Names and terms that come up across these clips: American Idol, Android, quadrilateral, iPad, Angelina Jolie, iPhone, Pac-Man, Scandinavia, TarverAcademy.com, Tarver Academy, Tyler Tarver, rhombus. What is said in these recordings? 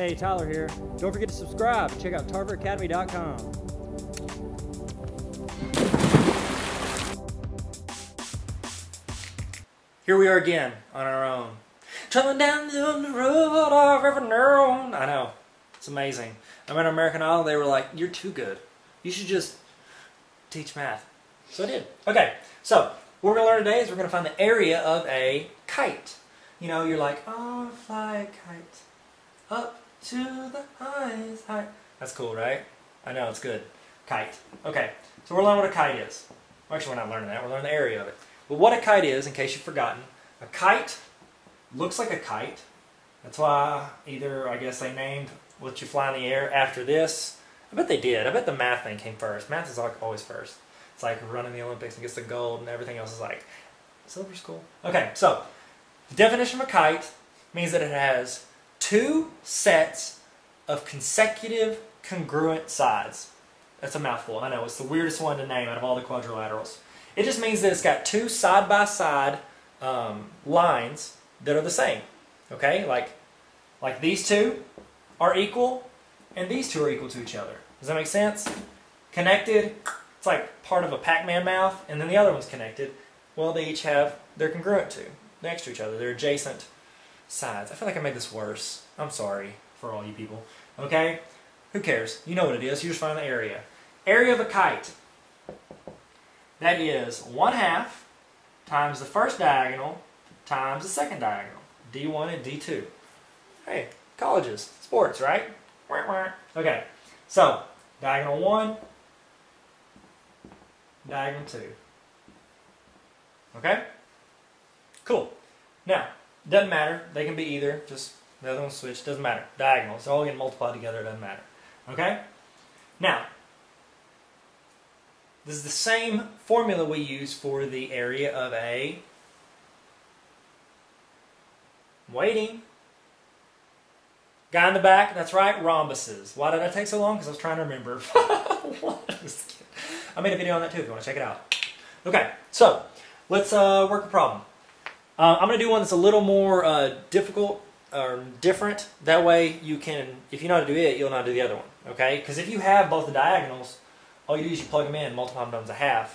Hey, Tyler here. Don't forget to subscribe. Check out TarverAcademy.com. Here we are again, on our own. Traveling down the road I've ever known. I know. It's amazing. I'm at American Idol. They were like, you're too good. You should just teach math. So I did. Okay. So what we're going to learn today is we're going to find the area of a kite. You know, you're like, oh, fly a kite up to the highest height. That's cool, right? I know. It's good. Kite. Okay. So we're learning what a kite is. Well, actually, we're not learning that. We're learning the area of it. But what a kite is, in case you've forgotten, a kite looks like a kite. That's why either, I guess, they named what you fly in the air after this. I bet they did. I bet the math thing came first. Math is like always first. It's like running the Olympics and gets the gold and everything else is like silver's cool. Okay, so the definition of a kite means that it has two sets of consecutive congruent sides. That's a mouthful. I know. It's the weirdest one to name out of all the quadrilaterals. It just means that it's got two side-by-side lines that are the same. Okay? Like these two are equal, and these two are equal to each other. Does that make sense? Connected, it's like part of a Pac-Man mouth, and then the other one's connected. Well, they each have, they're congruent to, next to each other. They're adjacent sides. I feel like I made this worse. I'm sorry for all you people. Okay? Who cares? You know what it is. You just find the area. Area of a kite. That is 1/2 times the first diagonal times the second diagonal. D1 and D2. Hey, colleges, sports, right? Okay, so diagonal 1, diagonal 2. Okay? Cool. Now, doesn't matter. They can be either. Just the other one switched. Doesn't matter. Diagonals. They're all getting multiplied together. It doesn't matter. Okay? Now, this is the same formula we use for the area of a... I'm waiting. Guy in the back, that's right, rhombuses. Why did I take so long? Because I was trying to remember. I made a video on that too if you want to check it out. Okay, so let's work a problem. I'm going to do one that's a little more difficult or different. That way you can, if you know how to do it, you'll know how to do the other one. Okay? Because if you have both the diagonals, all you do is you plug them in, multiply them times 1/2,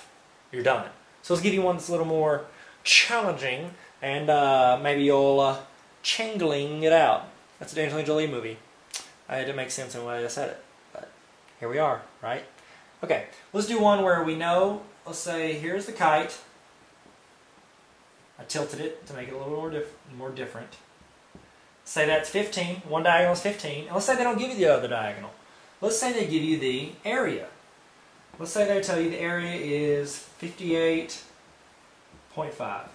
you're done. So let's give you one that's a little more challenging, and maybe you'll chingling it out. That's an Angelina Jolie movie. It didn't make sense in the way I said it, but here we are, right? Okay, let's do one where we know, let's say, here's the kite. I tilted it to make it a little more different. Say that's 15, one diagonal is 15, and let's say they don't give you the other diagonal. Let's say they give you the area. Let's say they tell you the area is 58.5,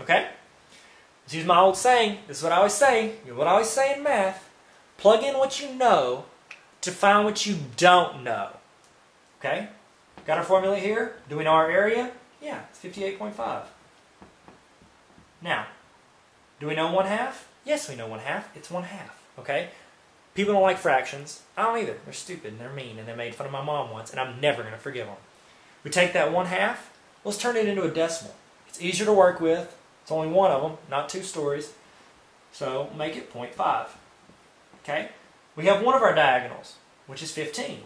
okay? Let's use my old saying. This is what I always say. You know what I always say in math. Plug in what you know to find what you don't know. Okay? Got our formula here? Do we know our area? Yeah, it's 58.5. Now, do we know 1/2? Yes, we know 1/2. It's 1/2. Okay? People don't like fractions. I don't either. They're stupid and they're mean and they made fun of my mom once and I'm never going to forgive them. We take that 1/2. Let's turn it into a decimal. It's easier to work with. It's only one of them, not two stories. So make it 0.5. Okay? We have one of our diagonals, which is 15.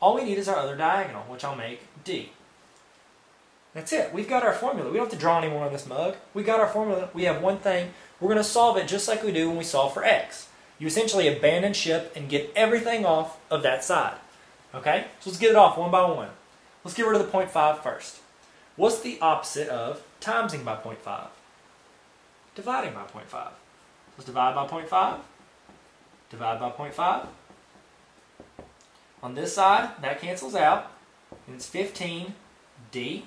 All we need is our other diagonal, which I'll make D. That's it. We've got our formula. We don't have to draw anymore on this mug. We got our formula. We have one thing. We're going to solve it just like we do when we solve for x. You essentially abandon ship and get everything off of that side. Okay? So let's get it off one by one. Let's get rid of the 0.5 first. What's the opposite of timesing by 0.5? Dividing by 0.5. Let's divide by 0.5. Divide by 0.5. On this side, that cancels out. And it's 15D.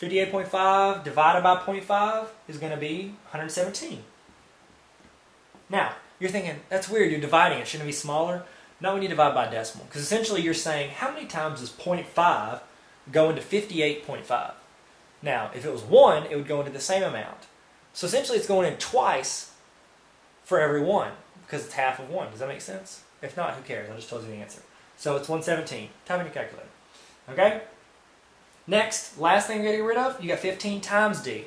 58.5 divided by 0.5 is going to be 117. Now, you're thinking, that's weird, you're dividing it. Shouldn't it be smaller? No, we need to divide by decimal. Because essentially you're saying, how many times is 0.5 go into 58.5. Now, if it was 1, it would go into the same amount. So essentially it's going in twice for every 1 because it's 1/2 of 1. Does that make sense? If not, who cares? I just told you the answer. So it's 117. Type in your calculator. Okay? Next, last thing you got to get rid of, you got 15 times D.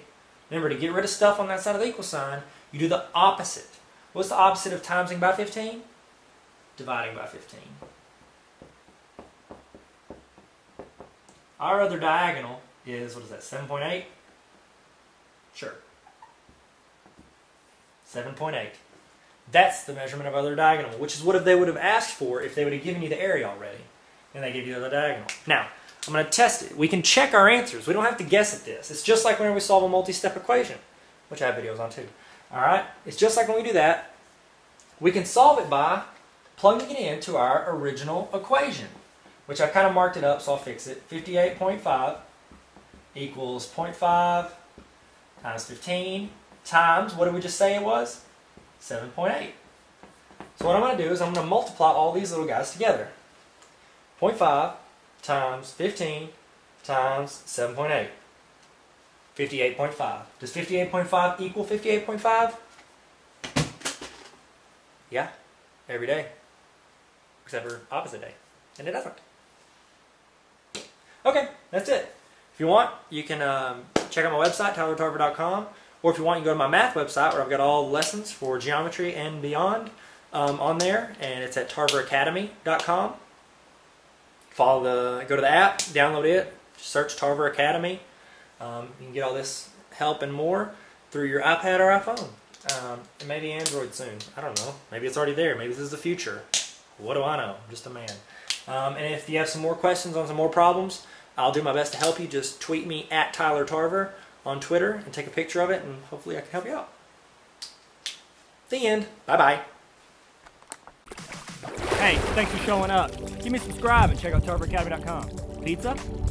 Remember, to get rid of stuff on that side of the equal sign, you do the opposite. What's the opposite of timesing by 15? Dividing by 15. Our other diagonal is, what is that, 7.8? Sure. 7.8. That's the measurement of other diagonal, which is what they would have asked for if they would have given you the area already. And they give you the other diagonal. Now, I'm going to test it. We can check our answers. We don't have to guess at this. It's just like whenever we solve a multi-step equation, which I have videos on too. All right? It's just like when we do that. We can solve it by plugging it into our original equation, which I kind of marked it up, so I'll fix it. 58.5 equals 0.5 times 15 times, what did we just say it was? 7.8. So what I'm going to do is I'm going to multiply all these little guys together. 0.5 times 15 times 7.8. 58.5. Does 58.5 equal 58.5? Yeah, every day. Except for opposite day. And it doesn't. Okay, that's it. If you want, you can check out my website, TylerTarver.com. Or if you want, you can go to my math website where I've got all lessons for geometry and beyond on there. And it's at TarverAcademy.com. Go to the app, download it, search Tarver Academy. You can get all this help and more through your iPad or iPhone. And maybe Android soon. I don't know. Maybe it's already there. Maybe this is the future. What do I know? I'm just a man. And if you have some more questions on some more problems, I'll do my best to help you. Just tweet me at Tyler Tarver on Twitter and take a picture of it, and hopefully I can help you out. The end. Bye-bye. Hey, thanks for showing up. Give me a subscribe and check out TarverAcademy.com. Pizza?